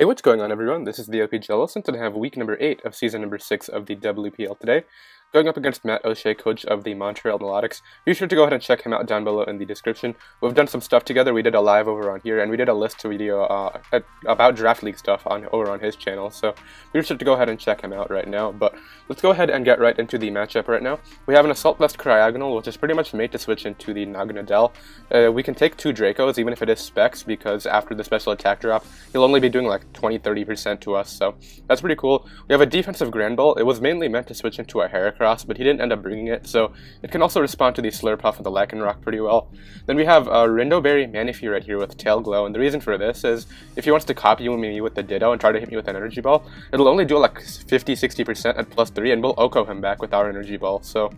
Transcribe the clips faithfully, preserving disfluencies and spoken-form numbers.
Hey, what's going on everyone? This is the OPJellicent and I have week number eight of season number six of the W P L today. Going up against Matt O'Shea, coach of the Montreal Milotics. Be sure to go ahead and check him out down below in the description. We've done some stuff together. We did a live over on here, and we did a list video uh, about Draft League stuff on over on his channel. So be sure to go ahead and check him out right now. But let's go ahead and get right into the matchup right now. We have an Assault Vest Cryogonal, which is pretty much made to switch into the Naganadel. Uh, we can take two Dracos, even if it is Specs, because after the special attack drop, he'll only be doing like twenty to thirty percent to us. So that's pretty cool. We have a defensive Granbull. It was mainly meant to switch into a Heracross, but he didn't end up bringing it, so it can also respond to the Slurpuff and the Lycanroc pretty well. Then we have uh, Rindoberry Manaphy right here with Tail Glow, and the reason for this is if he wants to copy me with the Ditto and try to hit me with an Energy Ball, it'll only do like fifty to sixty percent at plus three, and we'll Oko him back with our Energy Ball, so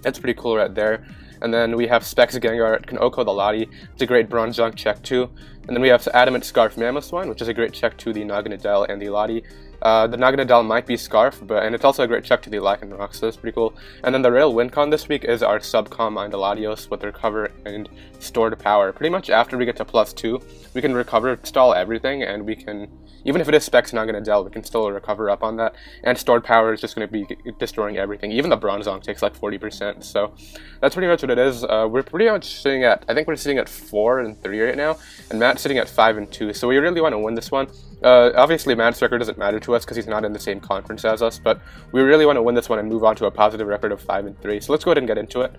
that's pretty cool right there. And then we have Specs Gengar, it can Oko the Lottie, it's a great Bronzong check too. And then we have Adamant Scarf Mamoswine, which is a great check to the Naganadel and the Lottie. Uh, the Naganadel might be Scarf, but and it's also a great check to the Lycanroc, so that's pretty cool. And then the real win con this week is our Subcom on the Latios with Recover and Stored Power. Pretty much after we get to plus two, we can recover, stall everything, and we can, even if it is Specs Naganadel, we can still recover up on that. And Stored Power is just going to be destroying everything. Even the Bronzong takes like forty percent, so that's pretty much what it is. Uh, we're pretty much sitting at, I think we're sitting at four and three right now, and Matt sitting at five and two, so we really want to win this one. Uh, obviously Matt's record doesn't matter to us because he's not in the same conference as us, but we really want to win this one and move on to a positive record of five and three, so let's go ahead and get into it.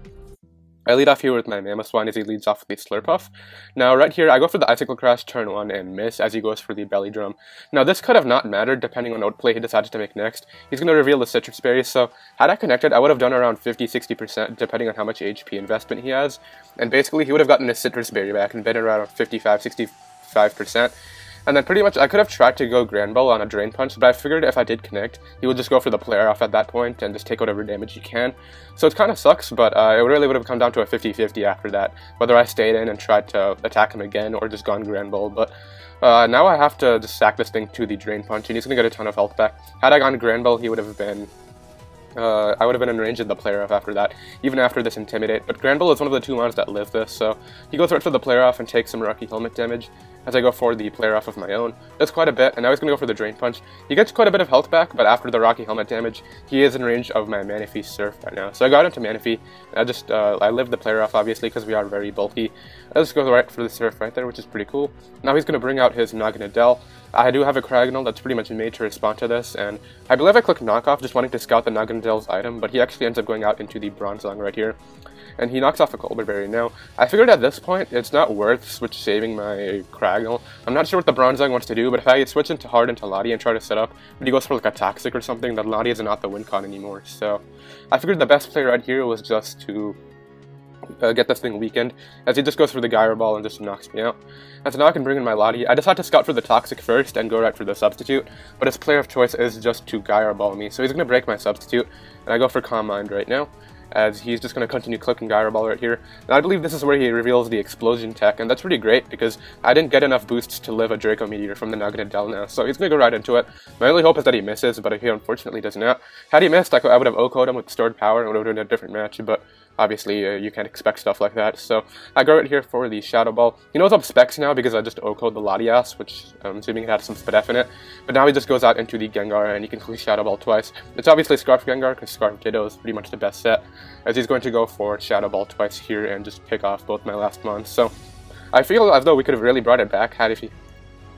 I lead off here with my Mamoswine as he leads off with the Slurpuff. Now right here, I go for the Icicle Crash turn one and miss as he goes for the Belly Drum. Now this could have not mattered depending on what play he decided to make next. He's going to reveal the Citrus Berry, so had I connected, I would have done around fifty to sixty percent depending on how much H P investment he has. And basically, he would have gotten his Citrus Berry back and been around fifty-five to sixty-five percent. And then pretty much, I could have tried to go Granbull on a Drain Punch, but I figured if I did connect, he would just go for the Flare Off at that point and just take whatever damage he can. So it kind of sucks, but uh, it really would have come down to a fifty fifty after that, whether I stayed in and tried to attack him again or just gone Granbull. But uh, now I have to just sack this thing to the Drain Punch, and he's going to get a ton of health back. Had I gone Granbull, he would have been... Uh, I would have been in range of the Player Off after that, even after this Intimidate, but Granbull is one of the two mons that live this, so he goes right for the Player Off and takes some Rocky Helmet damage as I go for the Player Off of my own. That's quite a bit, and now he's going to go for the Drain Punch. He gets quite a bit of health back, but after the Rocky Helmet damage, he is in range of my Manaphy Surf right now. So I got into Manaphy, and I just, uh, I lived the Player Off obviously because we are very bulky. I just go right for the Surf right there, which is pretty cool. Now he's going to bring out his Naganadel. I do have a Cryogonal that's pretty much made to respond to this, and I believe I click Knockoff just wanting to scout the Nagandel's item, but he actually ends up going out into the Bronzong right here, and he knocks off a Colbert Berry. Now, I figured at this point, it's not worth switch saving my Cryogonal. I'm not sure what the Bronzong wants to do, but if I switch into hard into Lottie and try to set up, but he goes for like a Toxic or something, then Lottie is not the win con anymore, so I figured the best play right here was just to... Uh, get this thing weakened, as he just goes for the Gyro Ball and just knocks me out. And so now I can bring in my Lottie. I decide to scout for the Toxic first and go right for the Substitute, but his player of choice is just to Gyro Ball me, so he's going to break my Substitute, and I go for Calm Mind right now, as he's just going to continue clicking Gyro Ball right here. And I believe this is where he reveals the Explosion tech, and that's pretty great because I didn't get enough boosts to live a Draco Meteor from the Naganadel now, so he's going to go right into it. My only hope is that he misses, but he unfortunately does not. Had he missed, I, I would have O K'd him with Stored Power and would have done a different match, but obviously uh, you can't expect stuff like that. So I go right here for the Shadow Ball. He knows I'm Specs now because I just O K'd the Latias, which I'm assuming it had some Spadef in it, but now he just goes out into the Gengar and he can click Shadow Ball twice. It's obviously Scarf Gengar because Scarf Ditto is pretty much the best set, as he's going to go for Shadow Ball twice here and just pick off both my last mons. So I feel as though we could have really brought it back had if he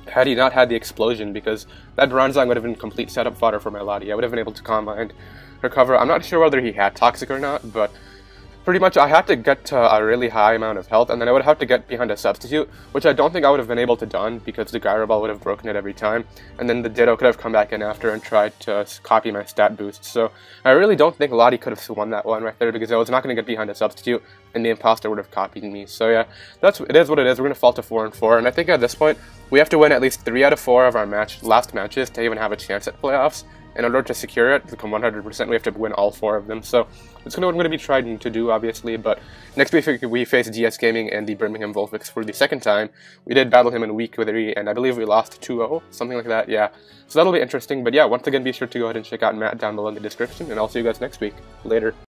had he not had the Explosion, because that Bronzong would have been complete setup fodder for my Lottie. I would have been able to combine, recover. I'm not sure whether he had Toxic or not, but pretty much I had to get to a really high amount of health, and then I would have to get behind a Substitute, which I don't think I would have been able to done because the Gyro Ball would have broken it every time, and then the Ditto could have come back in after and tried to copy my stat boost. So I really don't think Lottie could have won that one right there because I was not going to get behind a Substitute, and the Imposter would have copied me. So yeah, that's it is what it is. We're going to fall to four and four, and I think at this point we have to win at least three out of four of our match last matches to even have a chance at playoffs. In order to secure it, become one hundred percent, we have to win all four of them. So it's going to, what I'm going to be trying to do, obviously. But next week we face D S Gaming and the Birmingham Vulpix for the second time. We did battle him in week three, and I believe we lost two zero, something like that. Yeah, so that'll be interesting. But yeah, once again, be sure to go ahead and check out Matt down below in the description, and I'll see you guys next week. Later.